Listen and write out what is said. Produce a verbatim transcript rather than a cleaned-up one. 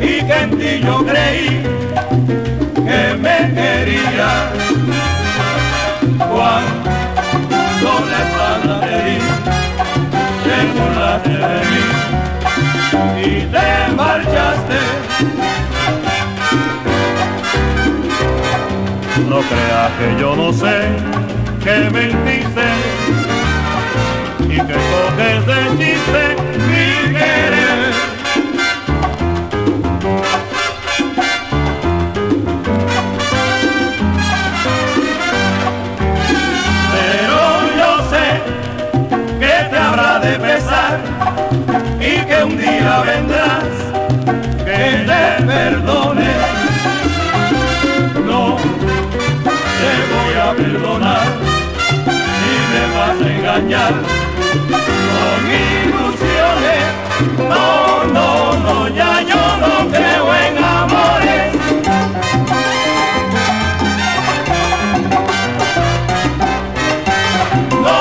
Y que en ti yo creí que me quería, cuando le plana te di, te burlaste de mí y te marchaste. No creas que yo no sé que mentiste y que coges de chiste mi querer. Vendrás que te perdone, no te voy a perdonar ni me vas a engañar con ilusiones. No, no, no, ya yo no creo en amores. No,